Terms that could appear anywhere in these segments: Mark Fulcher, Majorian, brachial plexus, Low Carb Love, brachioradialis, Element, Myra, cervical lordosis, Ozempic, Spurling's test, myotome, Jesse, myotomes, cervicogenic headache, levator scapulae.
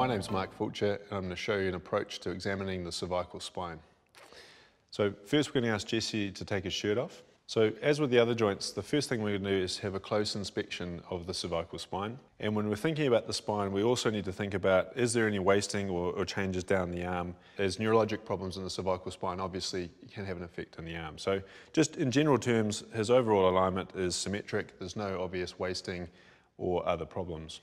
my name's Mark Fulcher, and I'm going to show you an approach to examining the cervical spine. So first we're going to ask Jesse to take his shirt off. So as with the other joints, the first thing we're going to do is have a close inspection of the cervical spine. And when we're thinking about the spine, we also need to think about, is there any wasting or changes down the arm? As neurologic problems in the cervical spine obviously can have an effect on the arm. So just in general terms, his overall alignment is symmetric. There's no obvious wasting or other problems.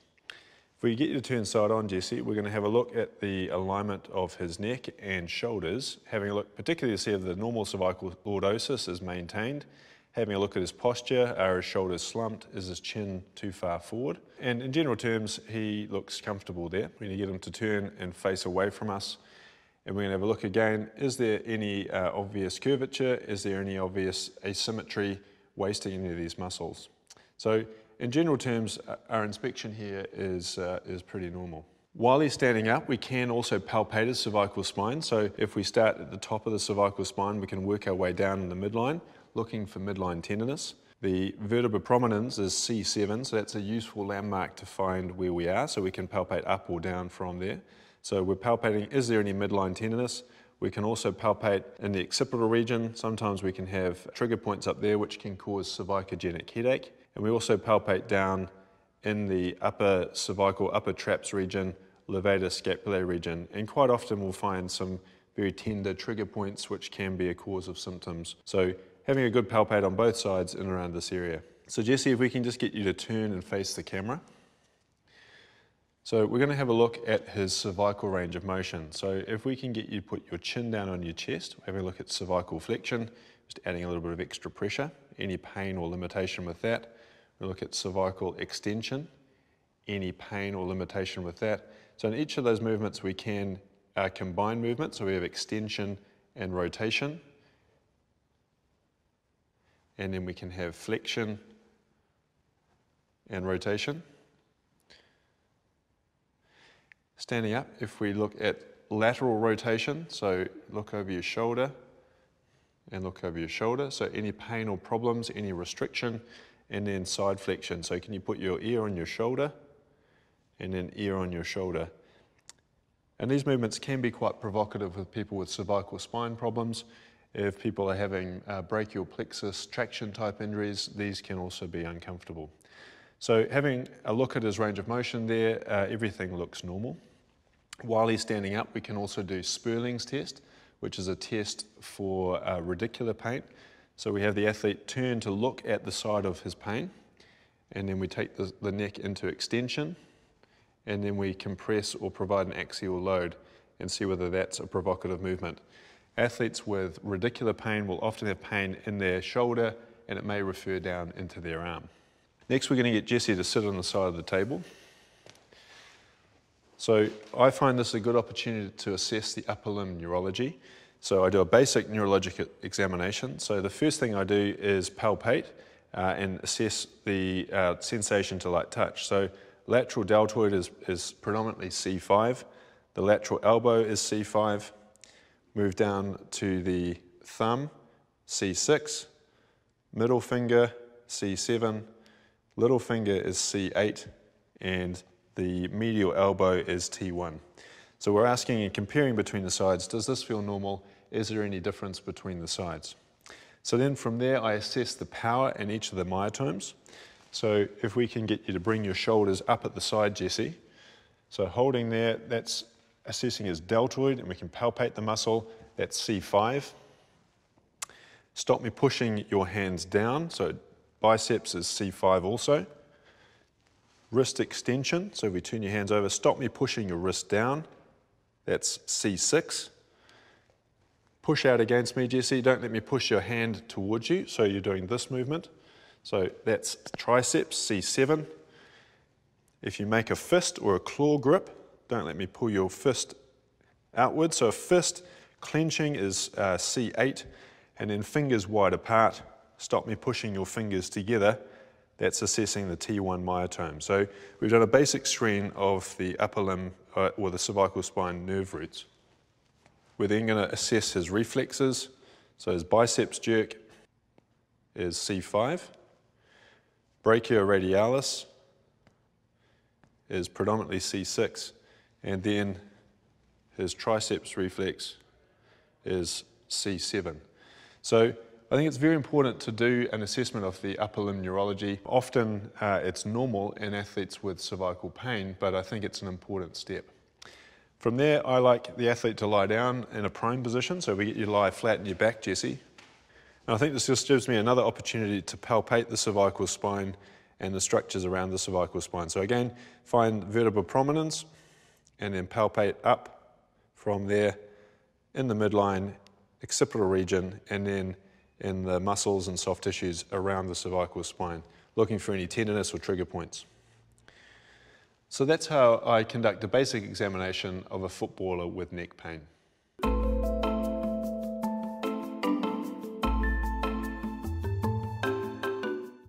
If we get you to turn side on, Jesse, we're going to have a look at the alignment of his neck and shoulders, having a look particularly to see if the normal cervical lordosis is maintained, having a look at his posture, are his shoulders slumped, is his chin too far forward? And in general terms, he looks comfortable there. We're going to get him to turn and face away from us, and we're going to have a look again, is there any obvious curvature, is there any obvious asymmetry wasting any of these muscles? So, in general terms, our inspection here is pretty normal. While he's standing up, we can also palpate his cervical spine. So if we start at the top of the cervical spine, we can work our way down in the midline, looking for midline tenderness. The vertebra prominence is C7, so that's a useful landmark to find where we are, so we can palpate up or down from there. So we're palpating, is there any midline tenderness? We can also palpate in the occipital region. Sometimes we can have trigger points up there which can cause cervicogenic headache. And we also palpate down in the upper cervical, upper traps region, levator scapulae region, and quite often we'll find some very tender trigger points which can be a cause of symptoms. So having a good palpate on both sides and around this area. So Jesse, if we can just get you to turn and face the camera. So we're going to have a look at his cervical range of motion. So if we can get you to put your chin down on your chest, having a look at cervical flexion, just adding a little bit of extra pressure, any pain or limitation with that. We'll look at cervical extension, any pain or limitation with that. So in each of those movements we can combine movements, so we have extension and rotation. And then we can have flexion and rotation. Standing up, if we look at lateral rotation, so look over your shoulder and look over your shoulder, so any pain or problems, any restriction. And then side flexion, so can you put your ear on your shoulder and then ear on your shoulder. And these movements can be quite provocative with people with cervical spine problems. If people are having brachial plexus traction type injuries, these can also be uncomfortable. So having a look at his range of motion there, everything looks normal. While he's standing up, we can also do Spurling's test, which is a test for radicular pain. So we have the athlete turn to look at the side of his pain, and then we take the neck into extension, and then we compress or provide an axial load and see whether that's a provocative movement. Athletes with radicular pain will often have pain in their shoulder, and it may refer down into their arm. Next, we're going to get Jesse to sit on the side of the table. So I find this a good opportunity to assess the upper limb neurology. So I do a basic neurologic examination. So the first thing I do is palpate and assess the sensation to light touch. So lateral deltoid is predominantly C5. The lateral elbow is C5. Move down to the thumb, C6. Middle finger, C7. Little finger is C8. And the medial elbow is T1. So we're asking and comparing between the sides, does this feel normal? Is there any difference between the sides? So then from there I assess the power in each of the myotomes. So if we can get you to bring your shoulders up at the side, Jesse. So holding there, that's assessing his deltoid, and we can palpate the muscle, that's C5. Stop me pushing your hands down, so biceps is C5 also. Wrist extension, so if we turn your hands over, stop me pushing your wrist down. That's C6. Push out against me, Jesse. Don't let me push your hand towards you. So you're doing this movement. So that's triceps, C7. If you make a fist or a claw grip, don't let me pull your fist outward. So a fist clenching is C8. And then fingers wide apart. Stop me pushing your fingers together. That's assessing the T1 myotome. So we've done a basic screen of the upper limb or the cervical spine nerve roots. We're then going to assess his reflexes. So his biceps jerk is C5. Brachioradialis is predominantly C6. and then his triceps reflex is C7. So I think it's very important to do an assessment of the upper limb neurology. Often it's normal in athletes with cervical pain, but I think it's an important step. From there, I like the athlete to lie down in a prone position, so we get you to lie flat on your back, Jesse. And I think this just gives me another opportunity to palpate the cervical spine and the structures around the cervical spine. So again, find vertebral prominence and then palpate up from there in the midline, occipital region, and then in the muscles and soft tissues around the cervical spine, looking for any tenderness or trigger points. So that's how I conduct a basic examination of a footballer with neck pain.